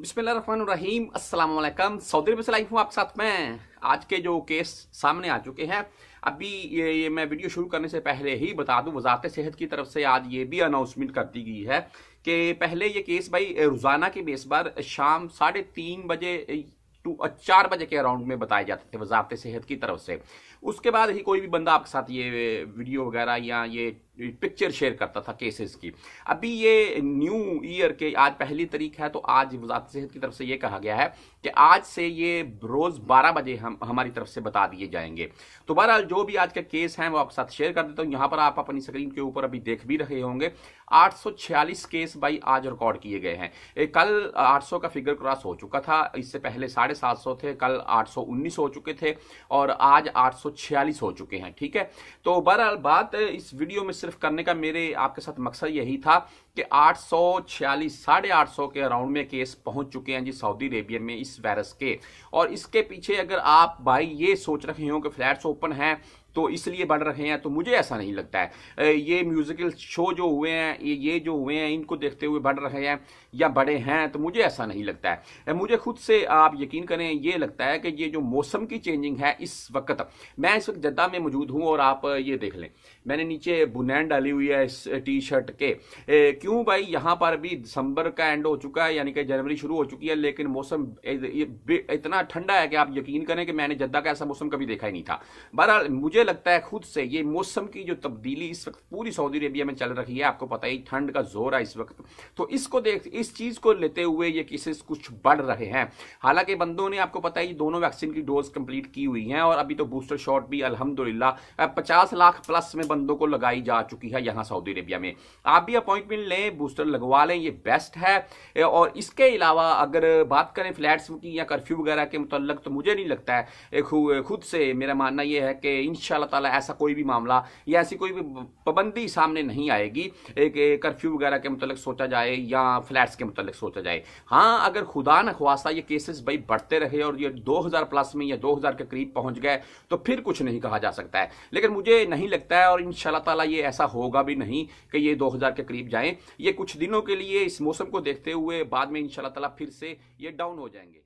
बिस्मिल्लाहिर्रहमानिर्रहीम अस्सलाम वालेकुम। सऊदी अरब से लाइव हूँ आपके साथ में। आज के जो केस सामने आ चुके हैं, अभी ये मैं वीडियो शुरू करने से पहले ही बता दूं, वजारत सेहत की तरफ से आज ये भी अनाउंसमेंट कर दी गई है कि पहले ये केस भाई रोज़ाना के बेस पर शाम 3:30 बजे 4 बजे के अराउंड में बताए जाते थे वजारत सेहत की तरफ से। उसके बाद ही कोई भी बंदा आपके साथ ये वीडियो वगैरह या ये पिक्चर शेयर करता था केसेस की। अभी ये न्यू ईयर के आज 1 तारीख है, तो आज वजारत सेहत की तरफ से ये कहा गया है कि आज से ये रोज़ 12 बजे हम हमारी तरफ से बता दिए जाएंगे। तो बहरहाल जो भी आज के केस हैं वो आपके साथ शेयर कर देता हूँ। यहाँ पर आप अपनी स्क्रीन के ऊपर अभी देख भी रहे होंगे 846 केस भाई आज रिकॉर्ड किए गए हैं। कल 800 का फिगर क्रॉस हो चुका था, इससे पहले 750 थे, कल 819 हो चुके थे और आज 846 हो चुके हैं। ठीक है, तो बहरहाल बात इस वीडियो में सिर्फ करने का मेरे आपके साथ मकसद यही था कि 846 850 के अराउंड में केस पहुंच चुके हैं जी सऊदी अरेबिया में इस वायरस के। और इसके पीछे अगर आप भाई ये सोच रहे हो कि फ्लैट्स ओपन हैं तो इसलिए बढ़ रहे हैं, तो मुझे ऐसा नहीं लगता है। ये म्यूजिकल शो जो हुए हैं ये जो हुए हैं इनको देखते हुए बढ़ रहे हैं या बड़े हैं, तो मुझे ऐसा नहीं लगता है। मुझे खुद से आप यकीन करें ये लगता है कि ये जो मौसम की चेंजिंग है, इस वक्त मैं इस वक्त जद्दा में मौजूद हूँ और आप ये देख लें मैंने नीचे बुनैन डाली हुई है इस टी शर्ट के। क्यों भाई, यहाँ पर भी दिसंबर का एंड हो चुका है, यानी कि जनवरी शुरू हो चुकी है, लेकिन मौसम इतना ठंडा है कि आप यकीन करें कि मैंने जद्दा का ऐसा मौसम कभी देखा ही नहीं था। बहरहाल मुझे लगता है खुद से ये मौसम की जो तब्दीली इस वक्त पूरी सऊदी अरेबिया में चल रही है, आपको पता ही ठंड का जोर है इस वक्त, तो इसको देख इस चीज को लेते हुए ये केसेस कुछ बढ़ रहे हैं। हालांकि बंदों ने आपको पता ही दोनों वैक्सीन की डोज कंप्लीट की हुई है और अभी तो बूस्टर शॉट भी अल्हम्दुलिल्लाह 50 लाख प्लस में बंदों को लगाई जा चुकी है यहाँ सऊदी अरेबिया में। आप भी अपॉइंटमेंट लें, बूस्टर लगवा लें, ये बेस्ट है। और इसके अलावा अगर बात करें फ्लैट्स की या कर्फ्यू वगैरह के मुतल्लिक, तो मुझे नहीं लगता है, खुद से मेरा मानना यह है कि इंशाअल्लाह ताला ऐसा कोई भी मामला या ऐसी कोई भी पाबंदी सामने नहीं आएगी एक कर्फ्यू वगैरह के मुतालिक सोचा जाए या फ्लैट्स के मुतालिक सोचा जाए। हाँ, अगर खुदा न ख्वास्ता ये केसेस भाई बढ़ते रहे और ये 2000 प्लस में या 2000 के करीब पहुंच गए तो फिर कुछ नहीं कहा जा सकता है, लेकिन मुझे नहीं लगता है और इंशाअल्लाह ताला ये ऐसा होगा भी नहीं कि ये 2000 के करीब जाएं। ये कुछ दिनों के लिए इस मौसम को देखते हुए बाद में इंशाअल्लाह ताला फिर से ये डाउन हो जाएंगे।